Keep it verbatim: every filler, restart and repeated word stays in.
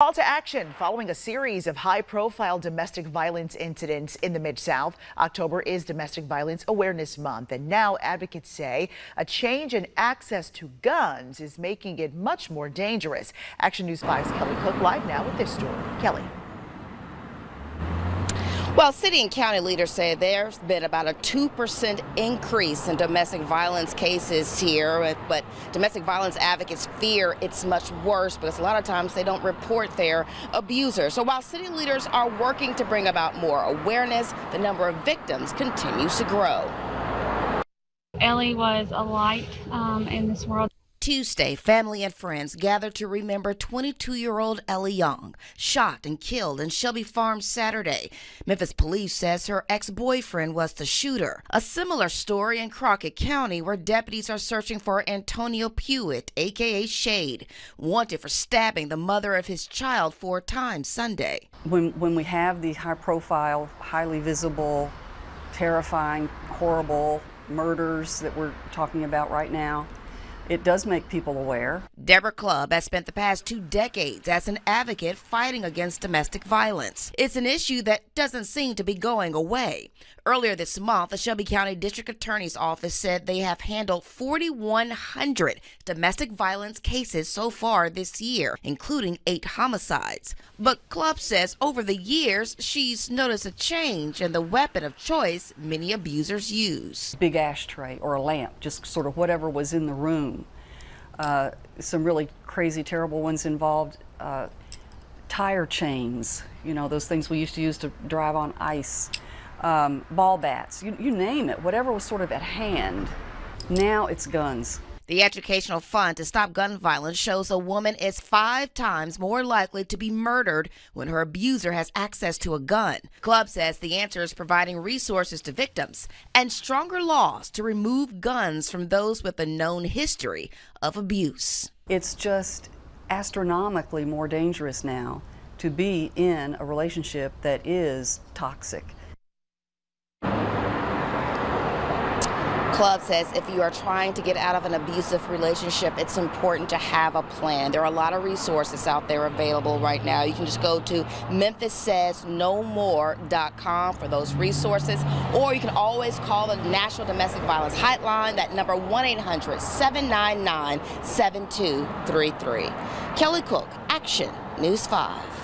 Call to action following a series of high-profile domestic violence incidents in the Mid-South. October is Domestic Violence Awareness Month, and now advocates say a change in access to guns is making it much more dangerous. Action News five's Kelly Cook live now with this story. Kelly. Well, city and county leaders say there's been about a two percent increase in domestic violence cases here, but domestic violence advocates fear it's much worse because a lot of times they don't report their abusers. So while city leaders are working to bring about more awareness, the number of victims continues to grow. Ellie was a light um, in this world. Tuesday, family and friends gathered to remember twenty-two-year-old Ellie Young, shot and killed in Shelby Farms Saturday. Memphis Police says her ex-boyfriend was the shooter. A similar story in Crockett County, where deputies are searching for Antonio Pewitt, a k a. Shade, wanted for stabbing the mother of his child four times Sunday. When, when we have these high-profile, highly visible, terrifying, horrible murders that we're talking about right now, it does make people aware. Deborah Clubb has spent the past two decades as an advocate fighting against domestic violence. It's an issue that doesn't seem to be going away. Earlier this month, the Shelby County District Attorney's Office said they have handled forty-one hundred domestic violence cases so far this year, including eight homicides. But Clubb says over the years, she's noticed a change in the weapon of choice many abusers use. Big ashtray or a lamp, just sort of whatever was in the room. Uh, some really crazy, terrible ones involved uh, tire chains, you know, those things we used to use to drive on ice, um, ball bats, you, you name it, whatever was sort of at hand. Now it's guns. The Educational Fund to Stop Gun Violence shows a woman is five times more likely to be murdered when her abuser has access to a gun. Clubb says the answer is providing resources to victims and stronger laws to remove guns from those with a known history of abuse. It's just astronomically more dangerous now to be in a relationship that is toxic. Club says if you are trying to get out of an abusive relationship, it's important to have a plan. There are a lot of resources out there available right now. You can just go to Memphis Says No More dot com for those resources, or you can always call the National Domestic Violence Hightline, that number one eight hundred, seven nine nine, seven two three three. Kelly Cook, Action News five.